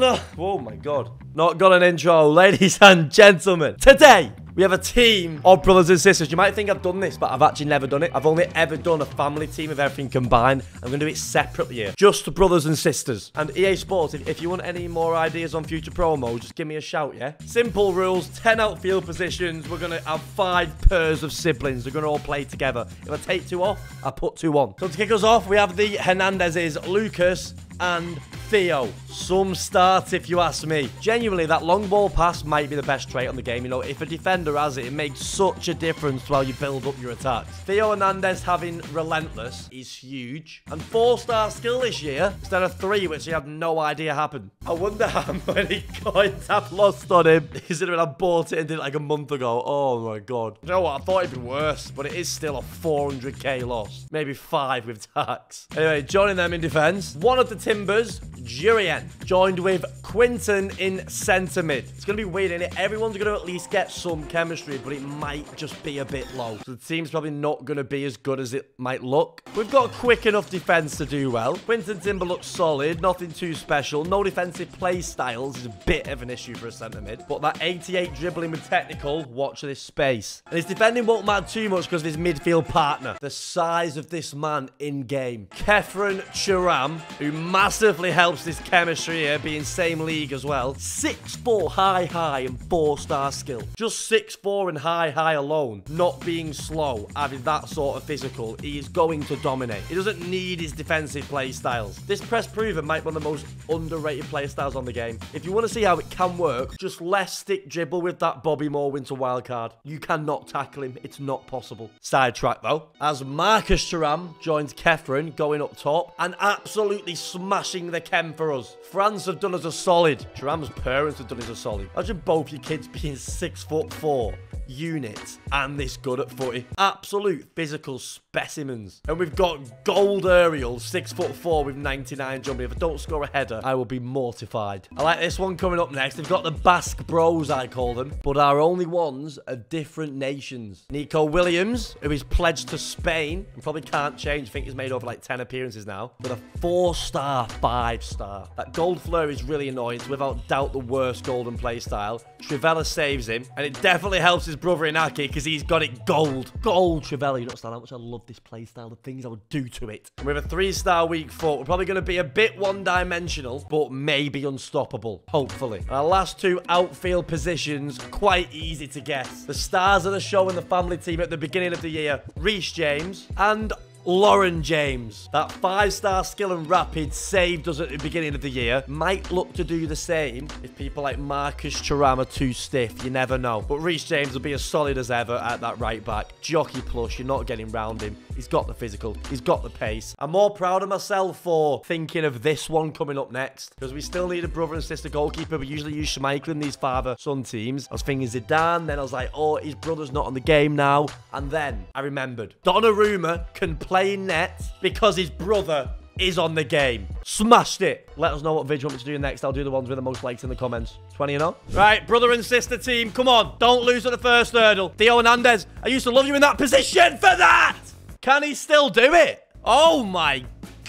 no. Oh, my God. Not got an intro, ladies and gentlemen. Today, we have a team of brothers and sisters. You might think I've done this, but I've actually never done it. I've only ever done a family team of everything combined. I'm going to do it separately here. Just brothers and sisters. And EA Sports, if you want any more ideas on future promos, just give me a shout, yeah? Simple rules, 10 outfield positions. We're going to have 5 pairs of siblings. They're going to all play together. If I take 2 off, I put 2 on. So to kick us off, we have the Hernandezes, Lucas and Theo. Some start, if you ask me. Genuinely, that long ball pass might be the best trait on the game. You know, if a defender has it, it makes such a difference to how you build up your attacks. Theo Hernandez having relentless is huge. And 4-star skill this year instead of 3, which you have no idea happened. I wonder how many coins I've lost on him. Considering I bought it and did it like a month ago. Oh my God. You know what? I thought it'd be worse, but it is still a 400k loss. Maybe 5 with tax. Anyway, joining them in defense. One of the Timbers, Jurriën, joined with Quinton in centre mid. It's going to be weird, isn't it? Everyone's going to at least get some chemistry, but it might just be a bit low. So the team's probably not going to be as good as it might look. We've got quick enough defence to do well. Quinton Timber looks solid, nothing too special. No defensive play styles is a bit of an issue for a centre mid. But that 88 dribbling with technical, watch this space. And his defending won't matter too much because of his midfield partner. The size of this man in game. Khéphren Thuram, who massively helps this chemistry here, being same league as well. 6'4", high, and 4-star skill. Just 6'4", and high alone. Not being slow, having that sort of physical, he is going to dominate. He doesn't need his defensive play styles. This press proven might be one of the most underrated play styles on the game. If you want to see how it can work, just left stick dribble with that Bobby Moore winter wildcard. You cannot tackle him. It's not possible. Sidetrack though. As Marcus Thuram joins Khéphren, going up top, and absolutely smashing the chem for us. France have done us a solid. Thuram's parents have done us a solid. Imagine both your kids being 6'4", unit, and this good at footy. Absolute physical specimens. And we've got Gold Ariel, 6'4", with 99 jumping. If I don't score a header, I will be mortified. I like this one coming up next. They've got the Basque Bros, I call them, but our only ones are different nations. Nico Williams, who is pledged to Spain, and probably can't change. I think he's made over like 10 appearances now, with a 4-star, 5-star. That gold flare is really annoying. It's without doubt the worst golden play style. Trivella saves him, and it definitely helps his brother Inaki because he's got it gold. Gold Trivella. You don't understand how much I love this play style, the things I would do to it. And with a 3-star weak foot, we're probably going to be a bit one-dimensional, but maybe unstoppable, hopefully. And our last 2 outfield positions, quite easy to guess. The stars of the show and the family team at the beginning of the year, Reece James and Lauren James. That 5-star skill and rapid saved us at the beginning of the year. Might look to do the same if people like Marcus Thuram are too stiff. You never know. But Reece James will be as solid as ever at that right back. Jockey plus, you're not getting round him. He's got the physical. He's got the pace. I'm more proud of myself for thinking of this one coming up next because we still need a brother and sister goalkeeper. We usually use Schmeichel in these father-son teams. I was thinking Zidane. Then I was like, oh, his brother's not on the game now. And then I remembered Donnarumma can play in net because his brother is on the game. Smashed it. Let us know what video you want me to do next. I'll do the ones with the most likes in the comments. 20 and all. Right, brother and sister team, come on. Don't lose at the first hurdle. Theo Hernandez, I used to love you in that position for that. Can he still do it? Oh my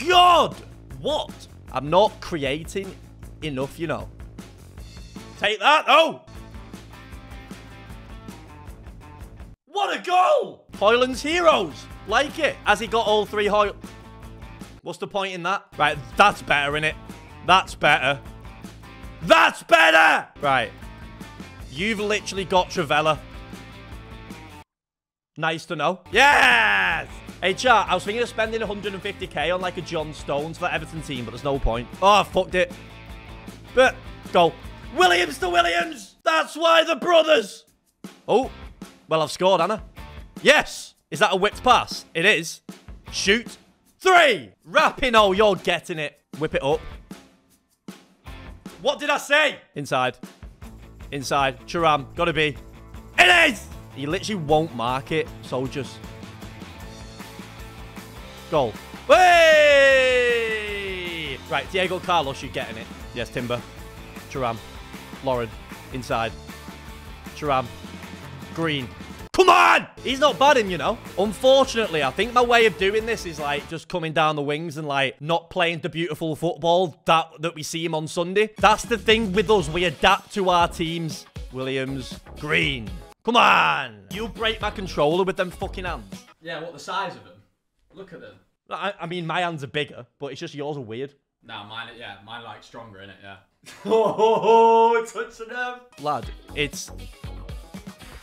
God. What? I'm not creating enough, you know. Take that. Oh. What a goal. Hoyland's heroes. Like it. Has he got all 3 high? What's the point in that? Right, that's better, innit? That's better. That's better! Right. You've literally got Trivella. Nice to know. Yes! Hey, chat, I was thinking of spending 150k on, like, a John Stones for that Everton team, but there's no point. Oh, I fucked it. But, goal. Williams to Williams! That's why the brothers! Oh. Well, I've scored, Anna. Yes! Is that a whipped pass? It is. Shoot. 3. Rapinoe, you're getting it. Whip it up. What did I say? Inside. Inside. Thuram. Gotta be. It is! He literally won't mark it. So just. Goal. Way! Right, Diego Carlos, you're getting it. Yes, Timber. Thuram. Lauren. Inside. Thuram. Green. Come on! He's not bad, him, you know. Unfortunately, I think my way of doing this is, like, just coming down the wings and, like, not playing the beautiful football that we see him on Sunday. That's the thing with us. We adapt to our teams. Williams, Green. Come on! You break my controller with them fucking hands. Yeah, what, the size of them? Look at them. I mean, my hands are bigger, but it's just yours are weird. Nah, mine, yeah, mine, like, stronger, innit, yeah. Oh, it's touched the nerve. Lad,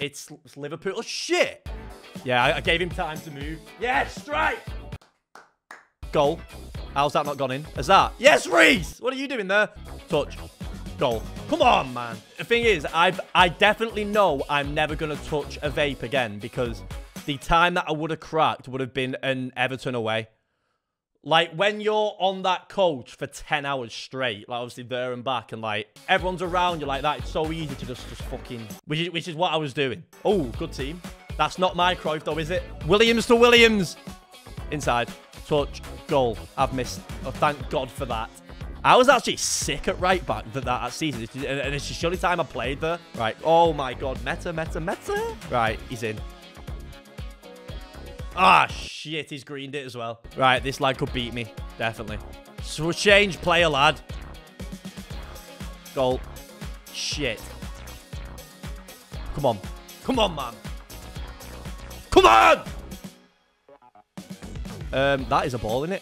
it's Liverpool. Oh, shit. Yeah, I gave him time to move. Yes, strike. Goal. How's that not gone in? Is that? Yes, Reece. What are you doing there? Touch. Goal. Come on, man. The thing is, I definitely know I'm never going to touch a vape again because the time that I would have cracked would have been an Everton away. Like, when you're on that coach for 10 hours straight, like, obviously there and back, and, like, everyone's around you like that, it's so easy to just fucking... Which is what I was doing. Oh, good team. That's not my Cruyff, though, is it? Williams to Williams. Inside. Touch. Goal. I've missed. Oh, thank God for that. I was actually sick at right back that season, and it's just the only time I played there. Right. Oh, my God. Meta. Right. He's in. Ah, shit, he's greened it as well. Right, this lad could beat me, definitely. So we'll change player, lad. Goal. Shit. Come on. Come on, man. Come on! That is a ball, isn't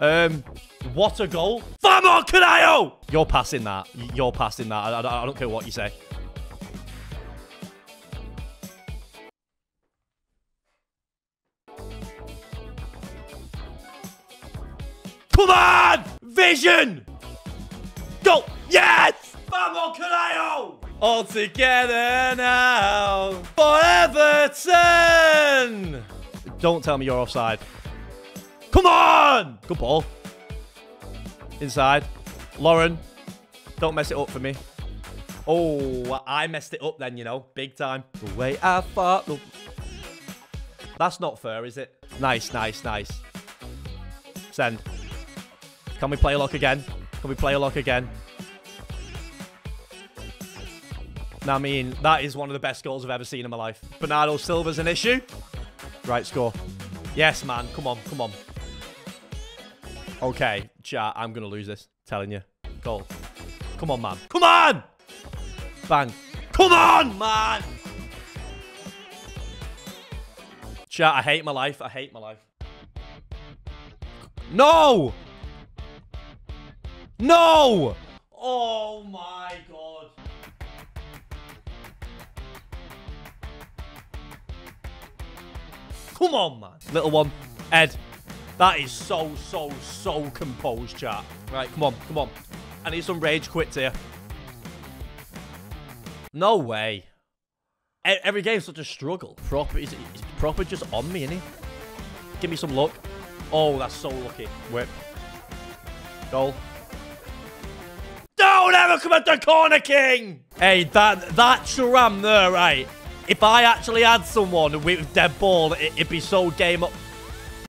it? What a goal. Famor Kanayo! You're passing that. You're passing that. I don't care what you say. Come on! Vision! Go! Yes! Famor Kanayo! All together now! For Everton! Don't tell me you're offside. Come on! Good ball. Inside. Lauren, don't mess it up for me. Oh, I messed it up then, you know. Big time. The way I fought. That's not fair, is it? Nice. Send. Can we play a lock again? Can we play a lock again? Now, I mean, that is one of the best goals I've ever seen in my life. Bernardo Silva's an issue. Right, score. Yes, man. Come on. Okay, chat. I'm going to lose this. Telling you. Goal. Come on, man. Come on! Bang. Come on, man! Chat, I hate my life. I hate my life. No! No! Oh my God. Come on, man. Little one. Ed. That is so composed, chat. Right, come on. I need some rage quits here. No way. Every game's such a struggle. Proper just on me, innit? Give me some luck. Oh, that's so lucky. Whip. Goal. Don't ever come at the corner, King! Hey, that Thuram there, right? If I actually had someone with dead ball, it'd be so game up.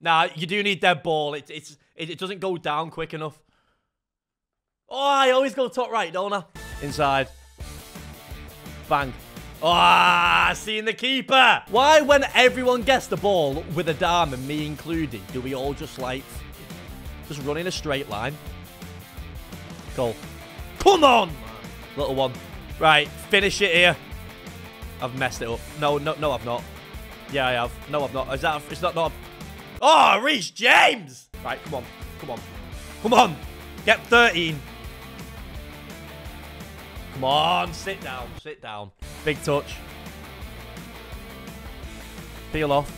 Nah, you do need dead ball. It doesn't go down quick enough. Oh, I always go top right, don't I? Inside. Bang. Ah, oh, seeing the keeper. Why, when everyone gets the ball with a dime, and me included, do we all just, like, just run in a straight line? Goal. Come on, little one. Right, finish it here. I've messed it up. No, I've not. Yeah, I have. No, I've not. Is that? It's not. Not. Oh, Reece James. Right, come on. Get 13. Come on, sit down. Big touch. Peel off.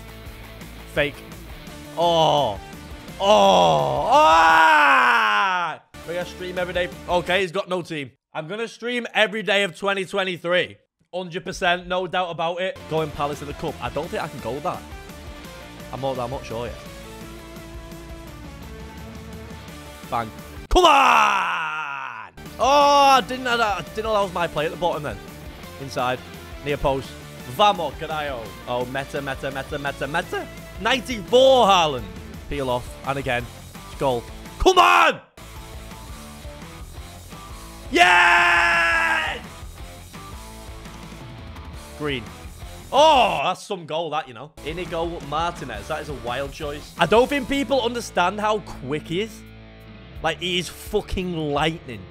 Fake. Oh. Ah! We're going to stream every day. Okay, he's got no team. I'm going to stream every day of 2023. 100%, no doubt about it. Going Palace in the Cup. I don't think I can go with that. I'm not sure yet. Bang. Come on! Oh, I didn't know that was my play at the bottom then. Inside. Near post. Vamos, Kanayo. Oh, meta. 94, Haaland. Peel off. And again. Goal. Come on! Yes! Green. Oh, that's some goal, that, you know. Inigo Martinez, that is a wild choice. I don't think people understand how quick he is. Like, he is fucking lightning.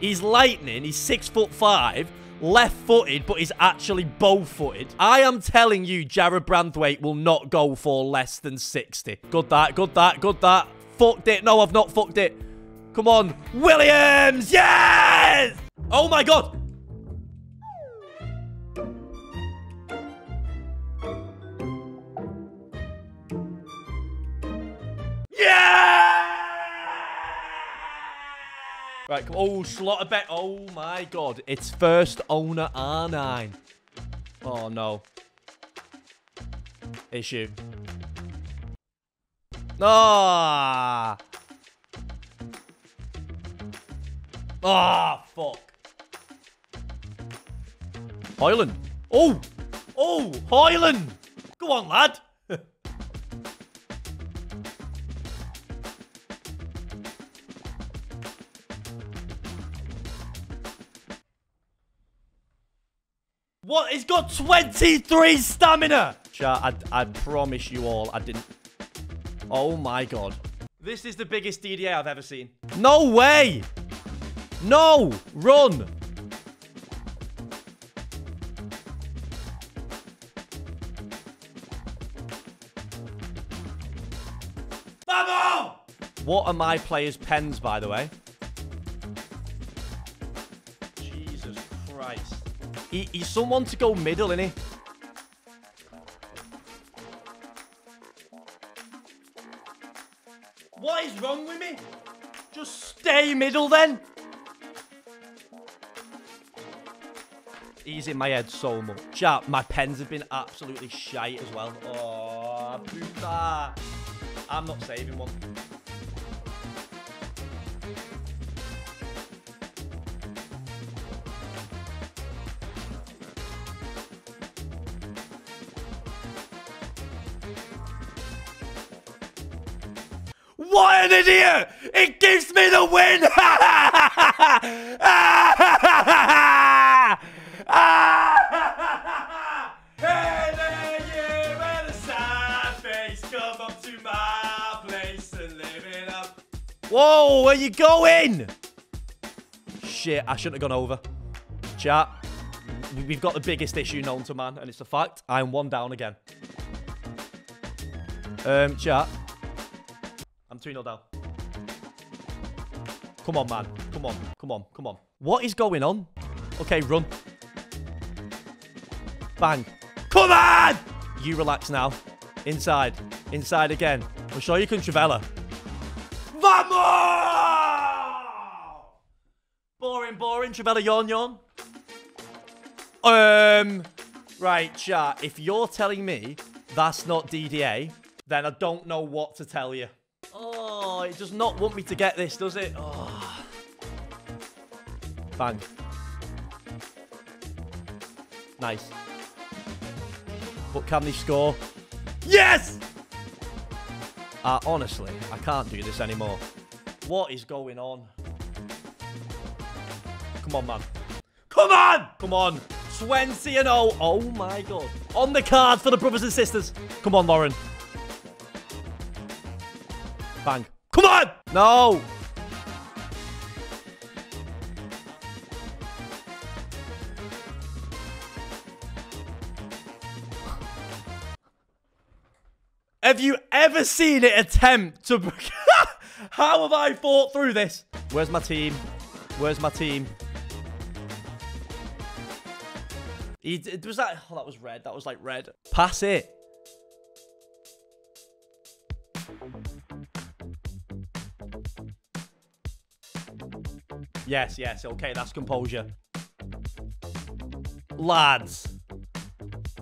He's lightning. He's 6'5", left-footed, but he's actually bow-footed. I am telling you, Jarrod Branthwaite will not go for less than 60. Good that, good that, good that. Fucked it. No, I've not fucked it. Come on. Williams! Yes! Oh, my God. Right, oh, Slotterbeck. Oh, my God. It's first owner R9. Oh, no. Issue. Ah. Ah, fuck. Haaland. Oh. Oh, Haaland. Go on, lad. What? He's got 23 stamina! Chat, I promise you all, I didn't... Oh, my God. This is the biggest DDA I've ever seen. No way! No! Run! Bubble! What are my players' pens, by the way? Jesus Christ. He's someone to go middle, isn't he? What is wrong with me? Just stay middle, then. He's in my head so much. Chat, my pens have been absolutely shite as well. Oh, puta. I'm not saving one. What an idiot! It gives me the win! Hey there, you with a sad face, come up to my place and live it up. Whoa, where you going? Shit, I shouldn't have gone over. Chat, we've got the biggest issue known to man, and it's a fact. I'm one down again. Chat. 3-0 down. Come on, man. Come on. Come on. Come on. What is going on? Okay, run. Bang. Come on! You relax now. Inside. Inside again. I'm sure you can Travella. Vamos! Boring, boring. Travella, yawn, yawn. Right, chat. If you're telling me that's not DDA, then I don't know what to tell you. Oh, it does not want me to get this, does it? Oh. Bang. Nice. But can they score? Yes! Honestly, I can't do this anymore. What is going on? Come on, man. Come on! Come on. 20-0. Oh, my God. On the card for the brothers and sisters. Come on, Lauren. Bang. Come on! No! Have you ever seen it attempt to... How have I fought through this? Where's my team? Where's my team? It was that... Oh, that was red. That was like red. Pass it. Yes, yes. Okay, that's composure. Lads.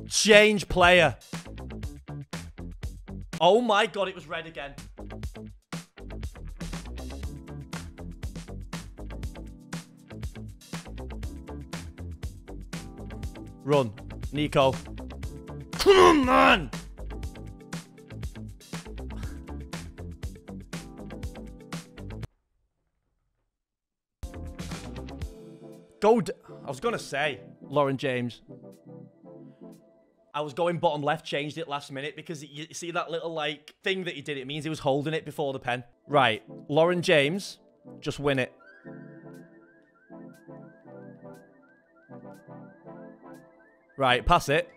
Change player. Oh, my God. It was red again. Run. Nico. Come on, man. Go. I was going to say, Lauren James. I was going bottom left, changed it last minute because you see that little, like, thing that he did. It means he was holding it before the pen. Right. Lauren James, just win it. Right, pass it.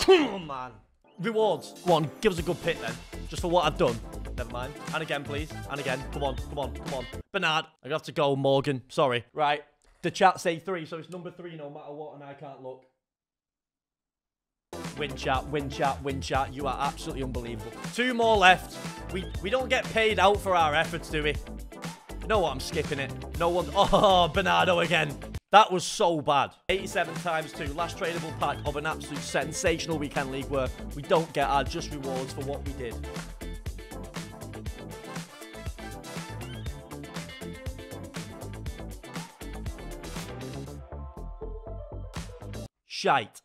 Come on, man. Rewards. Come on, give us a good pick then. Just for what I've done. Never mind. And again, please. And again. Come on, come on, come on. Bernard. I have to go, Morgan. Sorry. Right. The chat say 3, so it's number 3 no matter what, and I can't look. Win chat, win chat, win chat. You are absolutely unbelievable. 2 more left. We don't get paid out for our efforts, do we? You know what? I'm skipping it. No one... Oh, Bernardo again. That was so bad. 87 times 2. Last tradable pack of an absolute sensational weekend league where we don't get our just rewards for what we did. Shite.